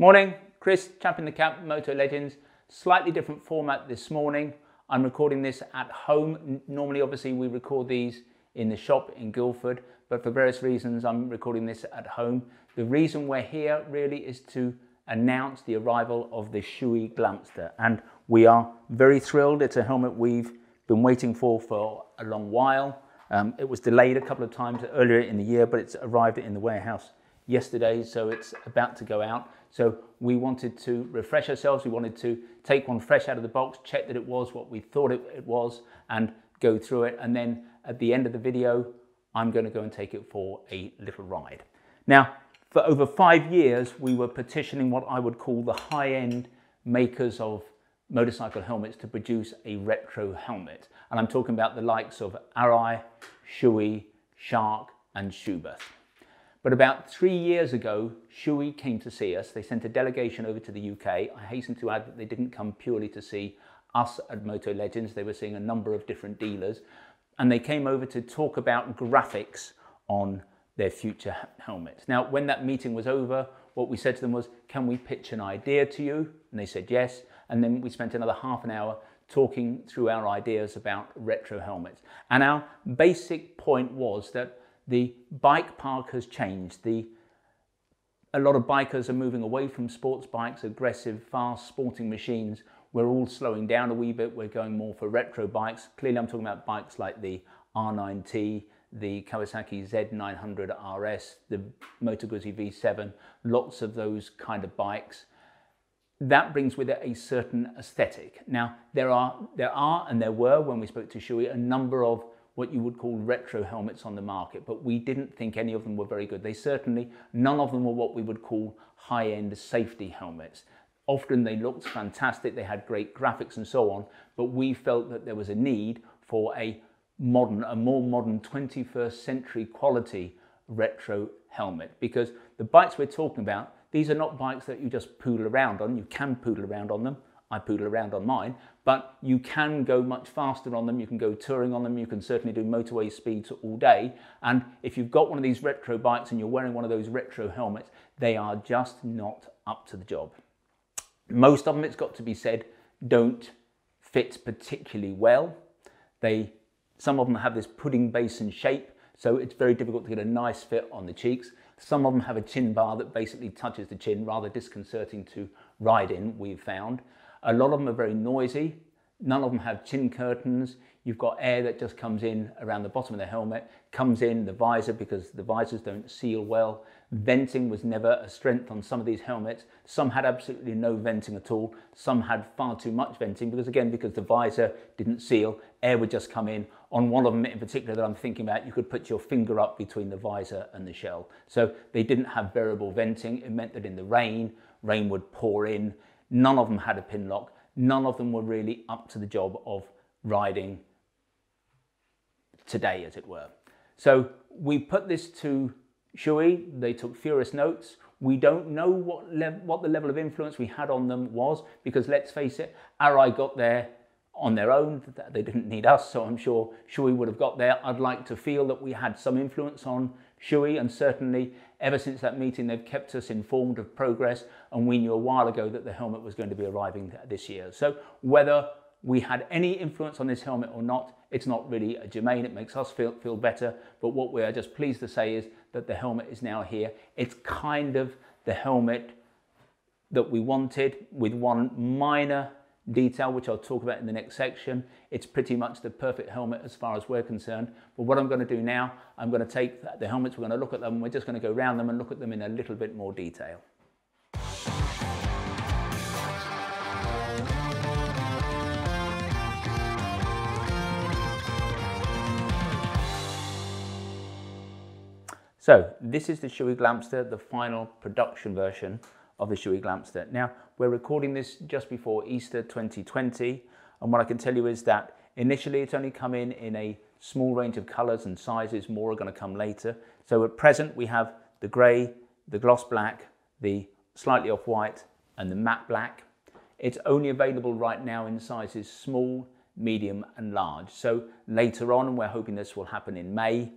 Morning, Chris, Champ in the Camp, Moto Legends. Slightly different format this morning. I'm recording this at home. Normally, obviously, we record these in the shop in Guildford, but for various reasons, I'm recording this at home. The reason we're here really is to announce the arrival of the Shoei Glamster, and we are very thrilled. It's a helmet we've been waiting for a long while. It was delayed a couple of times earlier in the year, but it's arrived in the warehouse yesterday, so it's about to go out. So we wanted to refresh ourselves. We wanted to take one fresh out of the box, check that it was what we thought it was, and go through it. And then at the end of the video, I'm going to go and take it for a little ride. Now, for over 5 years, we were petitioning what I would call the high-end makers of motorcycle helmets to produce a retro helmet. And I'm talking about the likes of Arai, Shoei, Shark, and Schuberth. But about 3 years ago, Shoei came to see us. They sent a delegation over to the UK. I hasten to add that they didn't come purely to see us at Moto Legends. They were seeing a number of different dealers. And they came over to talk about graphics on their future helmets. Now, when that meeting was over, what we said to them was, can we pitch an idea to you? And they said yes. And then we spent another half an hour talking through our ideas about retro helmets. And our basic point was that the bike park has changed. A lot of bikers are moving away from sports bikes, aggressive, fast sporting machines. We're all slowing down a wee bit. We're going more for retro bikes. Clearly, I'm talking about bikes like the R9T, the Kawasaki Z900RS, the Moto Guzzi V7, lots of those kind of bikes. That brings with it a certain aesthetic. Now, there were, when we spoke to Shoei, a number of what you would call retro helmets on the market, but we didn't think any of them were very good. They certainly, none of them were what we would call high-end safety helmets. Often they looked fantastic, they had great graphics and so on, but we felt that there was a need for a more modern 21st century quality retro helmet, because the bikes we're talking about, these are not bikes that you just poodle around on. You can poodle around on them. I poodle around on mine, but you can go much faster on them. You can go touring on them. You can certainly do motorway speeds all day. And if you've got one of these retro bikes and you're wearing one of those retro helmets, they are just not up to the job. Most of them, it's got to be said, don't fit particularly well. Some of them have this pudding basin shape, so it's very difficult to get a nice fit on the cheeks. Some of them have a chin bar that basically touches the chin, rather disconcerting to ride in, we've found. A lot of them are very noisy. None of them have chin curtains. You've got air that just comes in around the bottom of the helmet, comes in the visor because the visors don't seal well. Venting was never a strength on some of these helmets. Some had absolutely no venting at all. Some had far too much venting because the visor didn't seal, air would just come in. On one of them in particular that I'm thinking about, you could put your finger up between the visor and the shell. So they didn't have variable venting. It meant that in the rain would pour in. None of them had a pin lock. None of them were really up to the job of riding today, as it were. So we put this to Shoei. They took furious notes. We don't know what the level of influence we had on them was, because let's face it, Arai got there on their own. They didn't need us, so I'm sure Shoei would have got there. I'd like to feel that we had some influence on Shoei, and certainly ever since that meeting they've kept us informed of progress, and we knew a while ago that the helmet was going to be arriving this year. So whether we had any influence on this helmet or not, it's not really a germane. It makes us feel better, but what we are just pleased to say is that the helmet is now here. It's kind of the helmet that we wanted, with one minor detail which I'll talk about in the next section. It's pretty much the perfect helmet as far as we're concerned. But what I'm going to do now, I'm going to take the helmets, we're going to look at them, we're just going to go round them and look at them in a little bit more detail. So this is the Shoei Glamster, the final production version of the Shoei Glamster. Now, we're recording this just before Easter 2020, and what I can tell you is that initially it's only come in a small range of colors and sizes. More are going to come later. So at present we have the gray, the gloss black, the slightly off-white, and the matte black. It's only available right now in sizes small, medium, and large. So later on, we're hoping this will happen in May,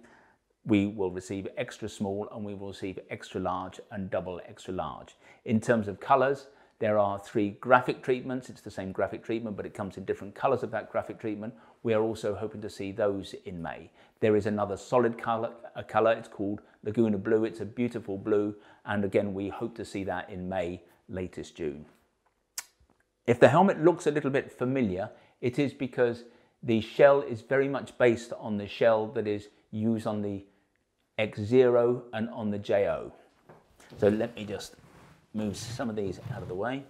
we will receive extra small and we will receive extra large and double extra large. In terms of colors, there are three graphic treatments. It's the same graphic treatment, but it comes in different colors of that graphic treatment. We are also hoping to see those in May. There is another solid color, it's called Laguna Blue. It's a beautiful blue. And again, we hope to see that in May, latest June. If the helmet looks a little bit familiar, it is because the shell is very much based on the shell that is used on the X0 and on the JO. So let me just move some of these out of the way.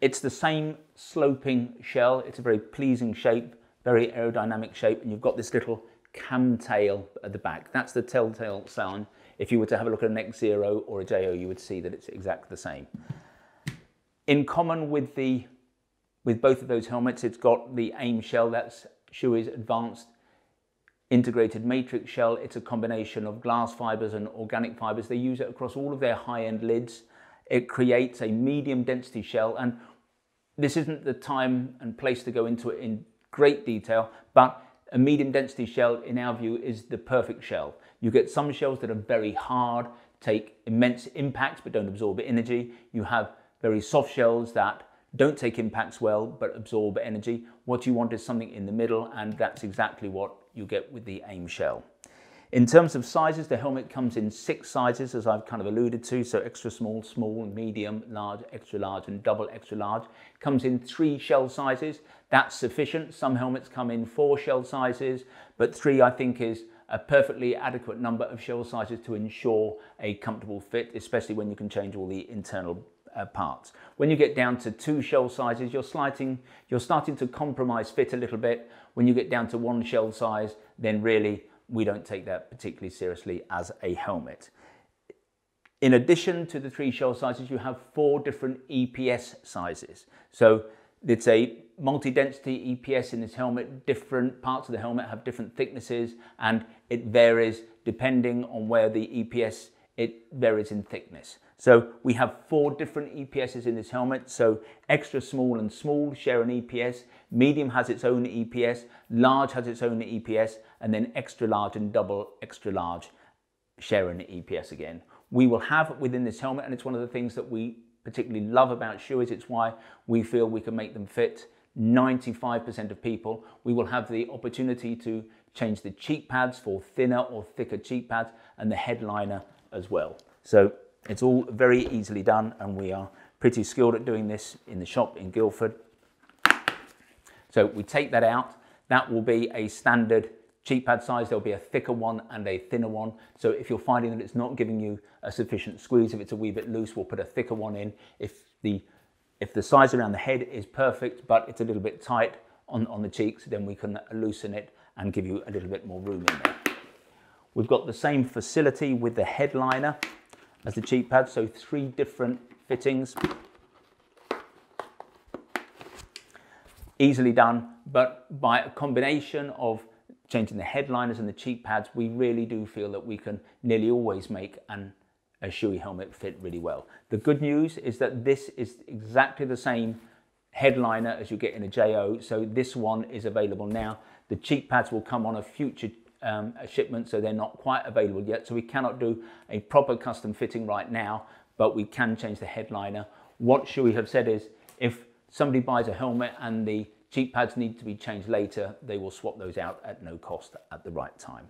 It's the same sloping shell. It's a very pleasing shape, very aerodynamic shape, and you've got this little cam tail at the back. That's the telltale sign. If you were to have a look at an X0 or a JO, you would see that it's exactly the same. In common with both of those helmets, it's got the AIM shell. That's Shoei's advanced integrated matrix shell. It's a combination of glass fibers and organic fibers. They use it across all of their high-end lids. It creates a medium density shell, and this isn't the time and place to go into it in great detail, but a medium density shell, in our view, is the perfect shell. You get some shells that are very hard, take immense impacts but don't absorb energy. You have very soft shells that don't take impacts well but absorb energy. What you want is something in the middle, and that's exactly what you get with the AIM shell. In terms of sizes, the helmet comes in 6 sizes, as I've kind of alluded to, so extra small, small, medium, large, extra large, and double extra large. Comes in 3 shell sizes. That's sufficient. Some helmets come in 4 shell sizes, but 3 I think is a perfectly adequate number of shell sizes to ensure a comfortable fit, especially when you can change all the internal parts. When you get down to 2 shell sizes, you're starting to compromise fit a little bit. When you get down to 1 shell size, then really we don't take that particularly seriously as a helmet. In addition to the 3 shell sizes, you have 4 different EPS sizes. So it's a multi-density EPS in this helmet. Different parts of the helmet have different thicknesses, and it varies depending on where the EPS, it varies in thickness. So we have 4 different EPSs in this helmet. So extra small and small share an EPS, medium has its own EPS, large has its own EPS, and then extra large and double extra large share an EPS again. We will have within this helmet, and it's one of the things that we particularly love about Shoei, it's why we feel we can make them fit 95% of people. We will have the opportunity to change the cheek pads for thinner or thicker cheek pads, and the headliner as well. So it's all very easily done, and we are pretty skilled at doing this in the shop in Guildford. So we take that out. That will be a standard cheek pad size. There'll be a thicker one and a thinner one. So if you're finding that it's not giving you a sufficient squeeze, if it's a wee bit loose, we'll put a thicker one in. If the size around the head is perfect, but it's a little bit tight on the cheeks, then we can loosen it and give you a little bit more room in there. We've got the same facility with the headliner as the cheek pad, so 3 different fittings. Easily done, but by a combination of changing the headliners and the cheek pads, we really do feel that we can nearly always make a Shoei helmet fit really well. The good news is that this is exactly the same headliner as you get in a JO, so this one is available now. The cheek pads will come on a future shipment, so they're not quite available yet, so we cannot do a proper custom fitting right now, but we can change the headliner. What Shoei have said is if somebody buys a helmet and the cheek pads need to be changed later, they will swap those out at no cost at the right time.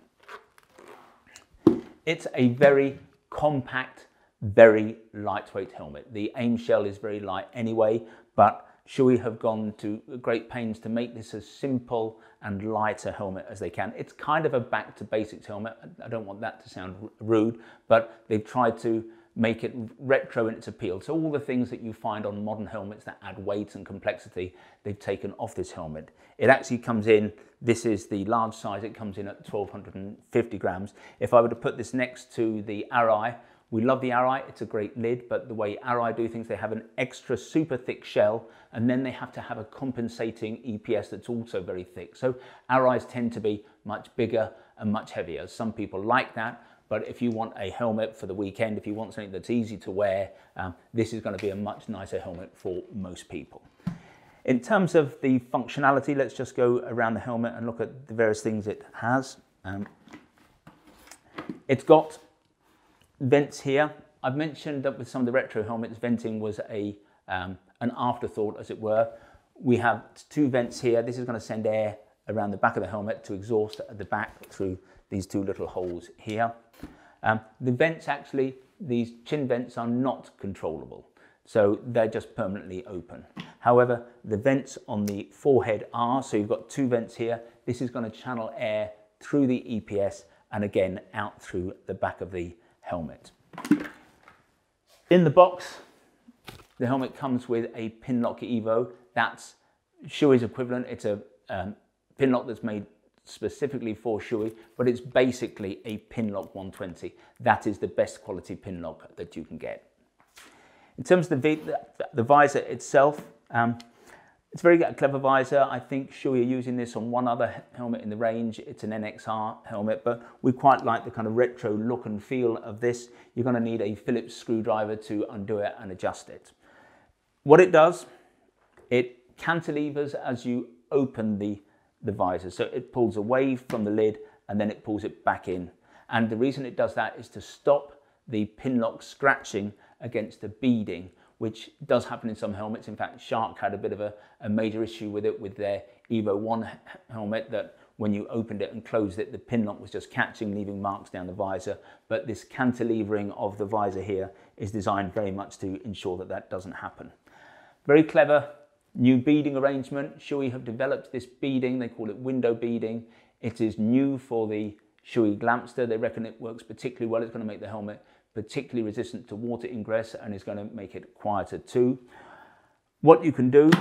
It's a very compact, very lightweight helmet. The AIM shell is very light anyway, but Shoei have gone to great pains to make this as simple and light a helmet as they can. It's kind of a back to basics helmet. I don't want that to sound rude, but they've tried to make it retro in its appeal. So all the things that you find on modern helmets that add weight and complexity, they've taken off this helmet. It actually comes in, this is the large size, it comes in at 1,250 grams. If I were to put this next to the Arai, we love the Arai, it's a great lid, but the way Arai do things, they have an extra super thick shell, and then they have to have a compensating EPS that's also very thick. So Arais tend to be much bigger and much heavier. Some people like that, but if you want a helmet for the weekend, if you want something that's easy to wear, this is going to be a much nicer helmet for most people. In terms of the functionality, let's just go around the helmet and look at the various things it has. It's got vents here. I've mentioned that with some of the retro helmets, venting was an afterthought, as it were. We have two vents here. This is going to send air around the back of the helmet to exhaust at the back through these two little holes here. The vents actually, these chin vents are not controllable, so they're just permanently open. However, the vents on the forehead are, so you've got two vents here. This is going to channel air through the EPS and again out through the back of the helmet. In the box, the helmet comes with a Pinlock Evo. That's Shoei's equivalent. It's a Pinlock that's made specifically for Shoei, but it's basically a Pinlock 120. That is the best quality Pinlock that you can get. In terms of the visor itself, it's a very clever visor. I think Shoei are using this on one other helmet in the range. It's an NXR helmet, but we quite like the kind of retro look and feel of this. You're going to need a Phillips screwdriver to undo it and adjust it. What it does, it cantilevers as you open the visor. So it pulls away from the lid and then it pulls it back in. And the reason it does that is to stop the Pinlock scratching against the beading, which does happen in some helmets. In fact, Shark had a bit of a major issue with it with their Evo 1 helmet, that when you opened it and closed it, the Pinlock was just catching, leaving marks down the visor. But this cantilevering of the visor here is designed very much to ensure that that doesn't happen. Very clever new beading arrangement. Shoei have developed this beading. They call it window beading. It is new for the Shoei Glamster. They reckon it works particularly well. It's going to make the helmet particularly resistant to water ingress, and is going to make it quieter too. What you can do,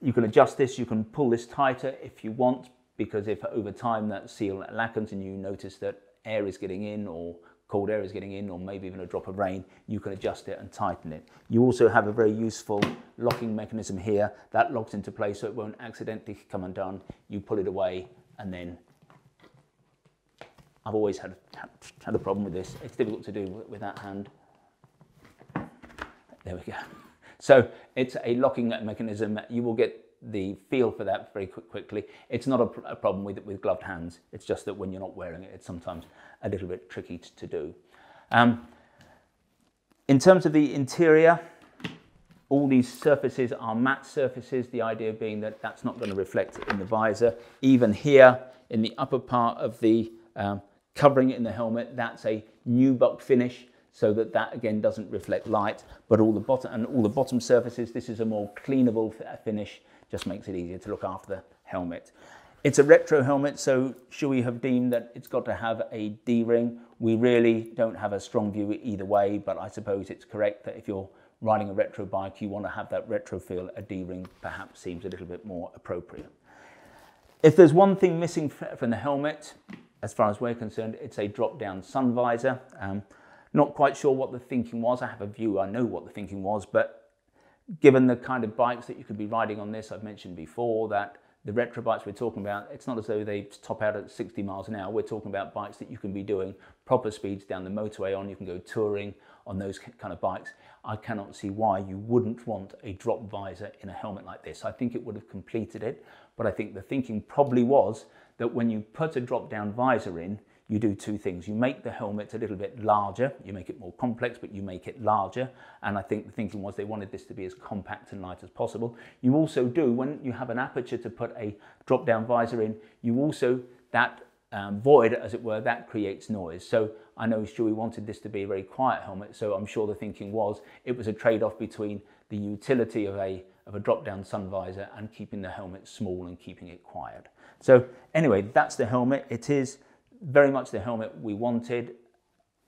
you can adjust this, you can pull this tighter if you want, because if over time that seal lackens and you notice that air is getting in, or cold air is getting in, or maybe even a drop of rain, you can adjust it and tighten it. You also have a very useful locking mechanism here that locks into place so it won't accidentally come undone. You pull it away, and then I've always had a problem with this. It's difficult to do with that hand. There we go. So it's a locking mechanism. You will get the feel for that very quickly. It's not a problem with gloved hands. It's just that when you're not wearing it, it's sometimes a little bit tricky to do. In terms of the interior, all these surfaces are matte surfaces, the idea being that that's not going to reflect in the visor. Even here in the upper part of the covering it in the helmet, that's a nubuck finish, so that that again doesn't reflect light. But all the bottom and all the bottom surfaces, this is a more cleanable finish, just makes it easier to look after the helmet. It's a retro helmet, so Shoei have deemed that it's got to have a D-ring. We really don't have a strong view either way, but I suppose it's correct that if you're riding a retro bike, you want to have that retro feel. A D-ring perhaps seems a little bit more appropriate. If there's one thing missing from the helmet, as far as we're concerned, it's a drop-down sun visor. Not quite sure what the thinking was. I have a view, I know what the thinking was, but given the kind of bikes that you could be riding on this, I've mentioned before that the retro bikes we're talking about, it's not as though they top out at 60 miles an hour. We're talking about bikes that you can be doing proper speeds down the motorway on. You can go touring on those kind of bikes. I cannot see why you wouldn't want a drop visor in a helmet like this. I think it would have completed it, but I think the thinking probably was that when you put a drop-down visor in, you do two things. You make the helmet a little bit larger, you make it more complex, but you make it larger. And I think the thinking was they wanted this to be as compact and light as possible. You also do, when you have an aperture to put a drop-down visor in, you also, that void, as it were, that creates noise. So I know Shoei wanted this to be a very quiet helmet, so I'm sure the thinking was it was a trade-off between the utility of a drop-down sun visor and keeping the helmet small and keeping it quiet. So anyway, that's the helmet. It is very much the helmet we wanted.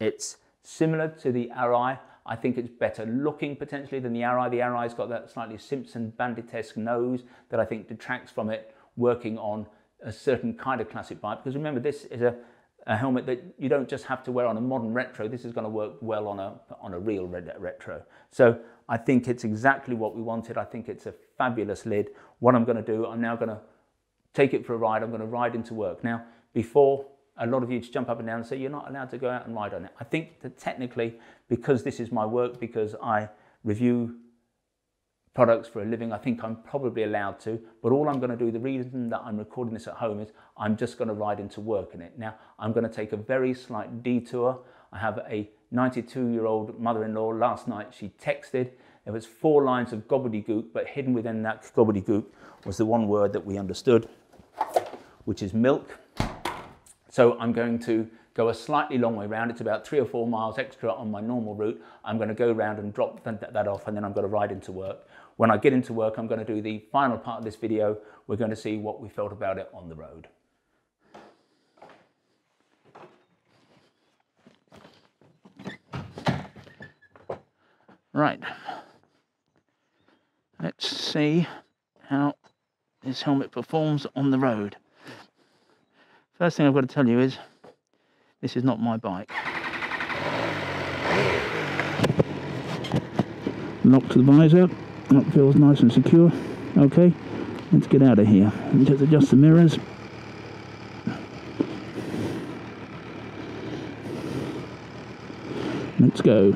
It's similar to the Arai. I think it's better looking potentially than the Arai. The Arai's got that slightly Simpson banditesque nose that I think detracts from it working on a certain kind of classic bike. Because remember, this is a helmet that you don't just have to wear on a modern retro. This is going to work well on a real retro. So I think it's exactly what we wanted. I think it's a fabulous lid. What I'm going to do, I'm now going to take it for a ride. I'm going to ride into work. Now, before, a lot of you jump up and down and say, you're not allowed to go out and ride on it. I think that technically, because this is my work, because I review products for a living. I think I'm probably allowed to, but all I'm going to do, the reason that I'm recording this at home, is I'm just going to ride into work in it. Now, I'm going to take a very slight detour. I have a 92-year-old mother-in-law. Last night she texted. There was 4 lines of gobbledygook, but hidden within that gobbledygook was the one word that we understood, which is milk. So I'm going to go a slightly long way round. It's about 3 or 4 miles extra on my normal route. I'm going to go round and drop that off, and then I'm going to ride into work. When I get into work, I'm going to do the final part of this video. We're going to see what we felt about it on the road. Right, let's see how this helmet performs on the road. First thing I've got to tell you is, this is not my bike. Lock the visor, that feels nice and secure. Okay, let's get out of here. Just adjust the mirrors. Let's go.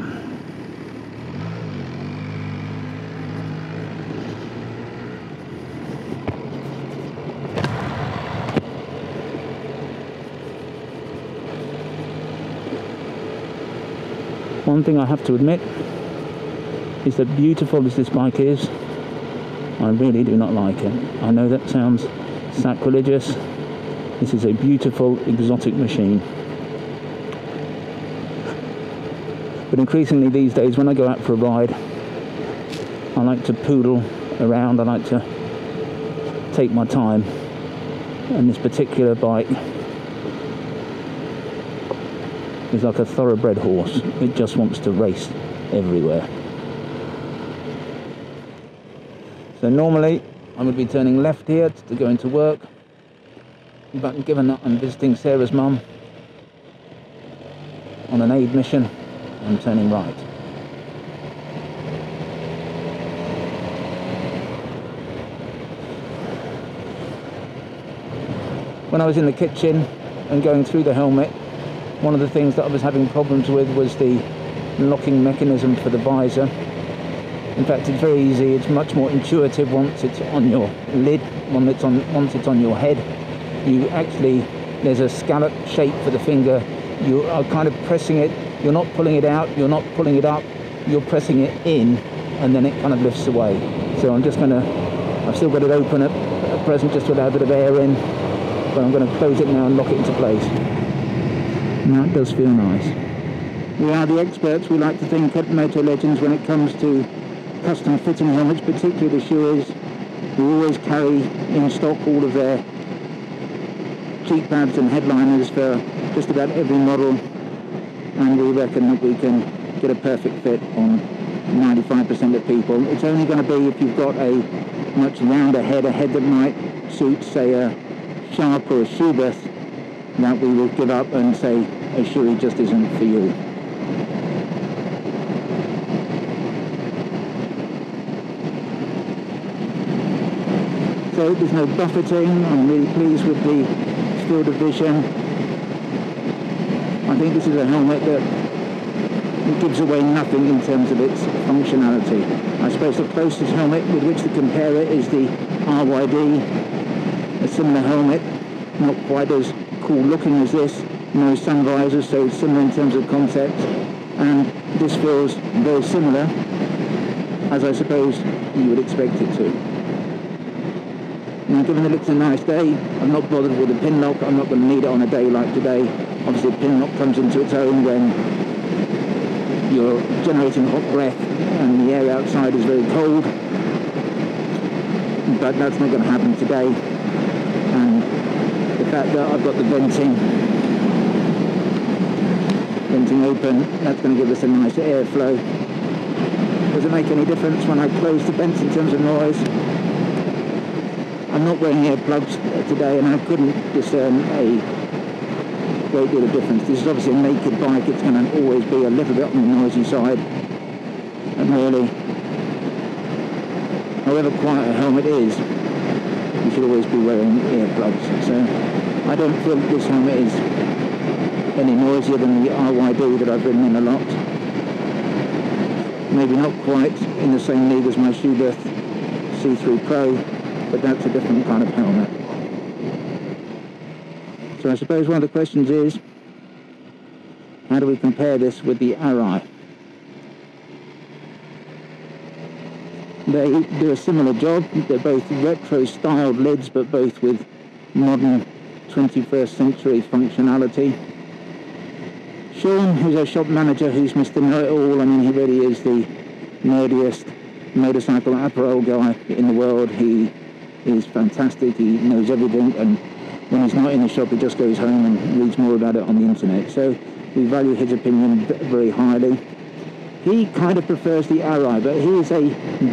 One thing I have to admit is that, beautiful as this bike is, I really do not like it. I know that sounds sacrilegious. This is a beautiful, exotic machine. But increasingly these days, when I go out for a ride, I like to poodle around. I like to take my time. And this particular bike is like a thoroughbred horse. It just wants to race everywhere. So normally I would be turning left here to go into work, but given that I'm visiting Sarah's mum on an aid mission, I'm turning right. When I was in the kitchen and going through the helmet, one of the things that I was having problems with was the locking mechanism for the visor. In fact, it's very easy. It's much more intuitive once it's on your lid. Once it's on your head, you actually, there's a scallop shape for the finger. You are kind of pressing it. You're not pulling it out. You're not pulling it up. You're pressing it in, and then it kind of lifts away. So I'm just going to, I've still got it open at present just to allow a bit of air in, but I'm going to close it now and lock it into place. Now it does feel nice. We are the experts, we like to think, at Moto Legends when it comes to custom fitting helmets, particularly the Shoei's. We always carry in stock all of their cheek pads and headliners for just about every model, and we reckon that we can get a perfect fit on 95% of people. It's only going to be if you've got a much rounder head, a head that might suit, say, a Shark or a Schuberth, that we will give up and say a Shoei just isn't for you. So there's no buffeting. I'm really pleased with the field of vision. I think this is a helmet that gives away nothing in terms of its functionality. I suppose the closest helmet with which to compare it is the RYD, a similar helmet, not quite as cool looking as this, no sun visors, so it's similar in terms of concept, and this feels very similar, as I suppose you would expect it to. Now, given that it's a nice day, I'm not bothered with the Pinlock. I'm not going to need it on a day like today. Obviously the Pinlock comes into its own when you're generating hot breath and the air outside is very cold, but that's not going to happen today. That I've got the venting open, that's going to give us a nice airflow. Does it make any difference when I close the vents in terms of noise? I'm not wearing earplugs today, and I couldn't discern a great deal of difference. This is obviously a naked bike, it's going to always be a little bit on the noisy side, and really, however quiet a helmet is, you should always be wearing earplugs. So I don't feel that this helmet is any noisier than the RYD that I've ridden in a lot. maybe not quite in the same league as my Schuberth C3 Pro, but that's a different kind of helmet. So I suppose one of the questions is, how do we compare this with the Arai? They do a similar job. They're both retro-styled lids, but both with modern 21st century functionality. Sean, who's our shop manager, who's Mr. Know-It-All, I mean, he really is the nerdiest motorcycle apparel guy in the world. He is fantastic, he knows everything, and when he's not in the shop, he just goes home and reads more about it on the internet. So we value his opinion very highly. He kind of prefers the Arai, but he is a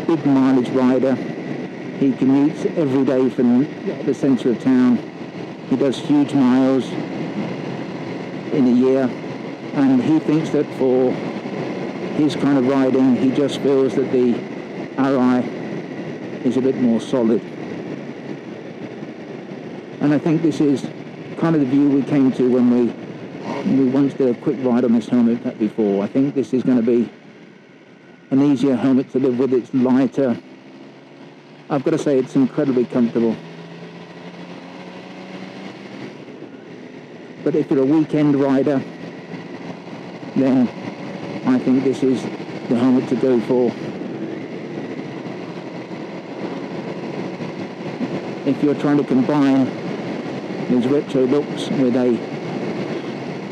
big mileage rider. He commutes every day from the centre of town. He does huge miles in a year, and he thinks that for his kind of riding, he just feels that the Arai is a bit more solid. And I think this is kind of the view we came to when we once did a quick ride on this helmet before. I think this is going to be an easier helmet to live with. It's lighter. I've got to say, it's incredibly comfortable. But if you're a weekend rider, then I think this is the helmet to go for. If you're trying to combine these retro looks with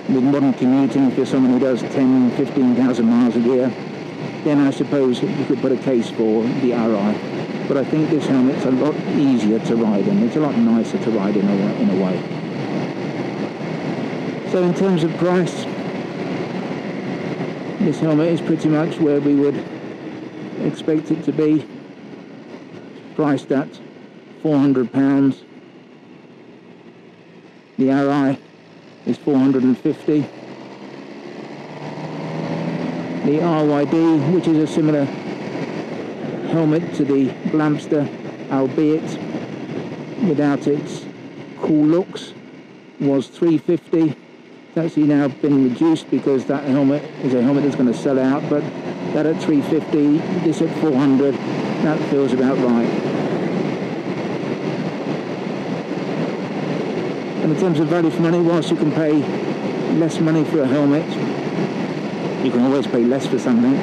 modern commuting, if you're someone who does 10, 15,000 miles a year, then I suppose you could put a case for the Arai. But I think this helmet's a lot easier to ride in. It's a lot nicer to ride in a way. So in terms of price, this helmet is pretty much where we would expect it to be. It's priced at £400. The Arai is £450. The RYD, which is a similar helmet to the Glamster, albeit without its cool looks, was £350. It's actually now been reduced because that helmet is a helmet that's going to sell out, but that at £350, this at £400, that feels about right. In terms of value for money, whilst you can pay less money for a helmet, you can always pay less for something.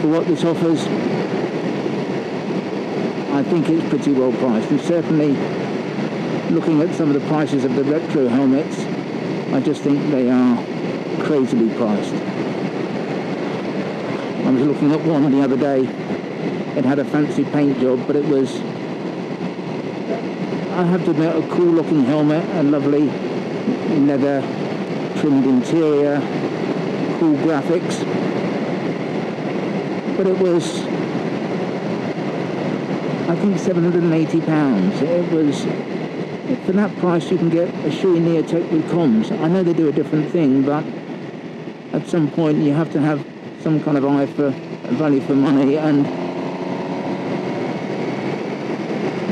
For what this offers, I think it's pretty well priced, and certainly looking at some of the prices of the retro helmets, I just think they are crazily priced. I was looking at one the other day. It had a fancy paint job, but it was, I have to admit, a cool looking helmet, a lovely leather trimmed interior, cool graphics, but it was, I think, £780. It was, for that price you can get a Shoei Neotec with comms. I know they do a different thing, but at some point you have to have some kind of eye for value for money, and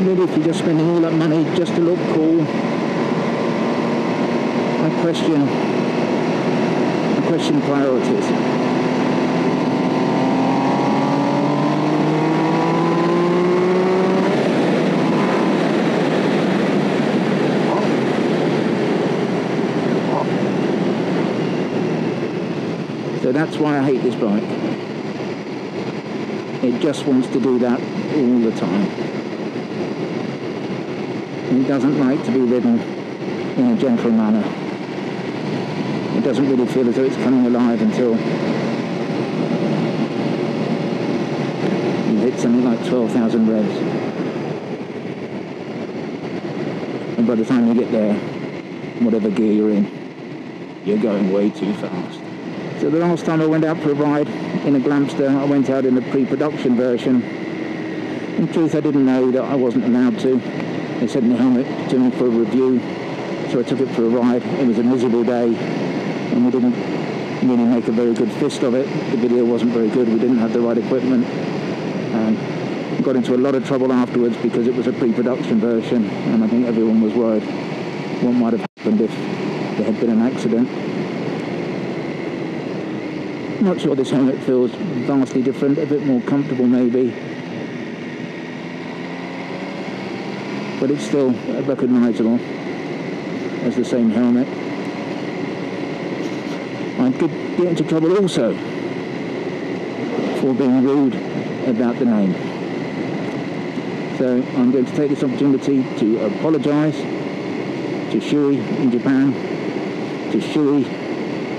really, if you're just spending all that money just to look cool, I question priorities. So that's why I hate this bike. It just wants to do that all the time. It doesn't like to be ridden in a gentle manner. It doesn't really feel as though it's coming alive until you hit something like 12,000 revs. And by the time you get there, whatever gear you're in, you're going way too fast. So the last time I went out for a ride in a Glamster, I went out in the pre-production version. In truth, I didn't know that I wasn't allowed to. They sent the helmet to me for a review, so I took it for a ride. It was a miserable day, and we didn't really make a very good fist of it. The video wasn't very good, we didn't have the right equipment. Got into a lot of trouble afterwards because it was a pre-production version, and I think everyone was worried what might have happened if there had been an accident. Not sure, this helmet feels vastly different, a bit more comfortable maybe, but it's still recognisable as the same helmet. I could get into trouble also for being rude about the name. So I'm going to take this opportunity to apologise to Shoei in Japan, to Shoei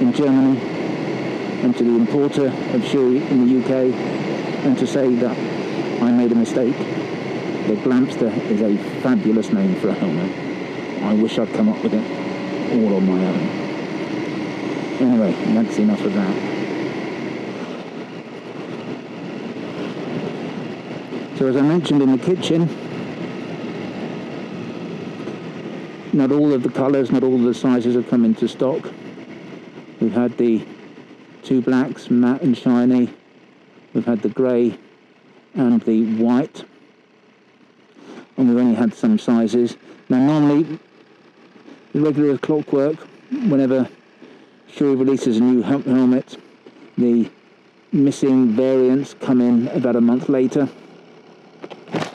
in Germany, and to the importer of Shoei in the UK, and to say that I made a mistake. The Glamster is a fabulous name for a helmet. I wish I'd come up with it all on my own. Anyway, that's enough of that. So as I mentioned in the kitchen, not all of the colours, not all of the sizes have come into stock. We've had the two blacks, matte and shiny. We've had the grey and the white. And we've only had some sizes. Now normally, regular clockwork, whenever Shoei releases a new helmet, the missing variants come in about a month later. I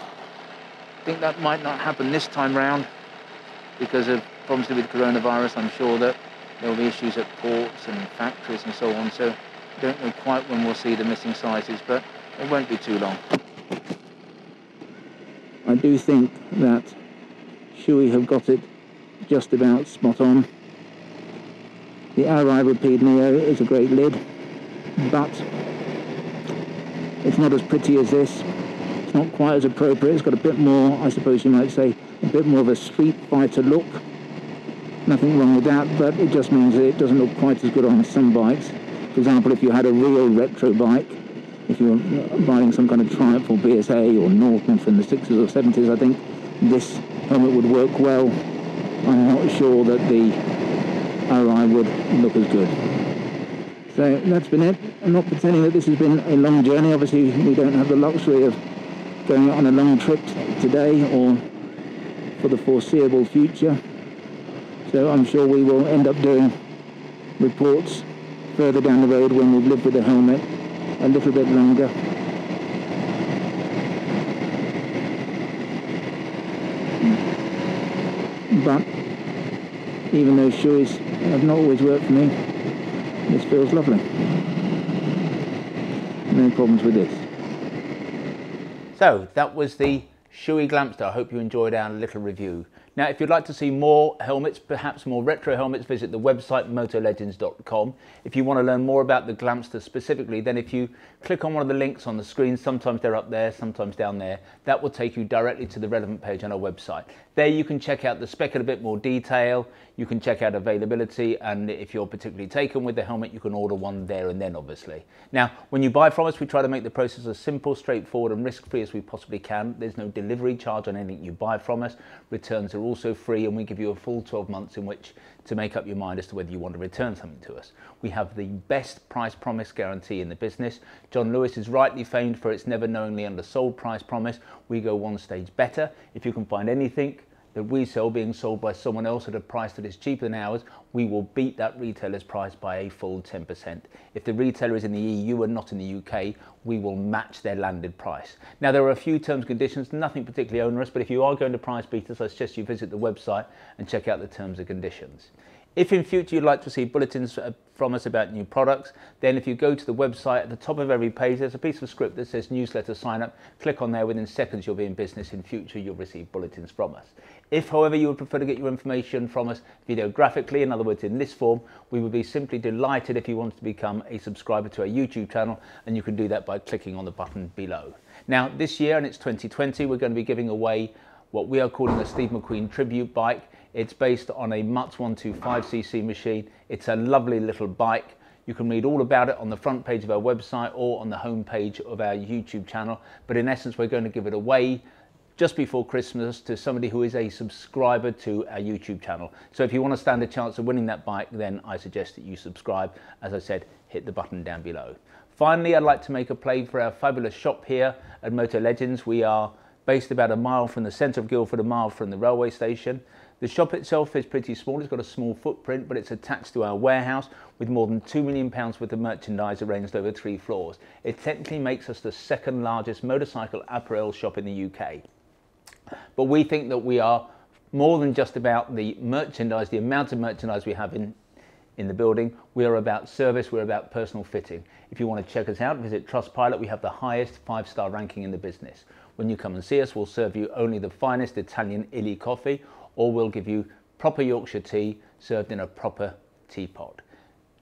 think that might not happen this time round because of problems with coronavirus. I'm sure that there will be issues at ports and factories and so on, so I don't know quite when we'll see the missing sizes, but it won't be too long. I do think that Shoei have got it just about spot on. The Arai Rapide Neo is a great lid, but it's not as pretty as this. It's not quite as appropriate. It's got a bit more, I suppose you might say, a bit more of a street fighter look. Nothing wrong with that, but it just means that it doesn't look quite as good on some bikes. For example, if you had a real retro bike, if you were riding some kind of Triumph or BSA or Norton from the 60s or 70s, I think this helmet would work well. I'm not sure that the Arai would look as good. So that's been it. I'm not pretending that this has been a long journey. Obviously we don't have the luxury of going on a long trip today or for the foreseeable future, so I'm sure we will end up doing reports further down the road when we've lived with the helmet a little bit longer. But even though Shoei's have not always worked for me, this feels lovely. No problems with this. So that was the Shoei Glamster. I hope you enjoyed our little review. Now if you'd like to see more helmets, perhaps more retro helmets, visit the website motolegends.com. If you want to learn more about the Glamster specifically, then if you click on one of the links on the screen, sometimes they're up there, sometimes down there, that will take you directly to the relevant page on our website. There you can check out the spec in a bit more detail, you can check out availability, and if you're particularly taken with the helmet, you can order one there and then obviously. Now when you buy from us, we try to make the process as simple, straightforward and risk-free as we possibly can. There's no delivery charge on anything you buy from us. Returns are also free, and we give you a full 12 months in which to make up your mind as to whether you want to return something to us. We have the best price promise guarantee in the business. John Lewis is rightly famed for its never knowingly undersold price promise. We go one stage better. If you can find anything that we sell being sold by someone else at a price that is cheaper than ours, we will beat that retailer's price by a full 10%. If the retailer is in the EU and not in the UK, we will match their landed price. Now there are a few terms and conditions, nothing particularly onerous, but if you are going to price beaters, I suggest you visit the website and check out the terms and conditions. If in future you'd like to see bulletins from us about new products, then if you go to the website, at the top of every page there's a piece of script that says newsletter sign up. Click on there, within seconds you'll be in business. In future you'll receive bulletins from us. If however you would prefer to get your information from us videographically, in other words in this form, we would be simply delighted if you wanted to become a subscriber to our YouTube channel, and you can do that by clicking on the button below. Now this year, and it's 2020, we're going to be giving away what we are calling the Steve McQueen tribute bike. It's based on a Muts 125cc machine. It's a lovely little bike. You can read all about it on the front page of our website or on the home page of our YouTube channel. But in essence, we're going to give it away just before Christmas to somebody who is a subscriber to our YouTube channel. So if you want to stand a chance of winning that bike, then I suggest that you subscribe. As I said, hit the button down below. Finally, I'd like to make a plug for our fabulous shop here at Moto Legends. We are based about a mile from the centre of Guildford, a mile from the railway station. The shop itself is pretty small, it's got a small footprint, but it's attached to our warehouse with more than £2 million worth of merchandise arranged over 3 floors. It technically makes us the second largest motorcycle apparel shop in the UK. But we think that we are more than just about the merchandise, the amount of merchandise we have in the building. We are about service, we're about personal fitting. If you want to check us out, visit Trustpilot. We have the highest 5-star ranking in the business. When you come and see us, we'll serve you only the finest Italian Illy coffee, or we'll give you proper Yorkshire tea served in a proper teapot.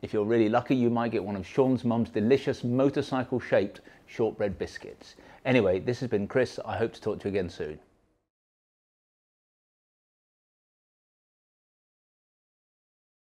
If you're really lucky, you might get one of Sean's mum's delicious motorcycle-shaped shortbread biscuits. Anyway, this has been Chris. I hope to talk to you again soon.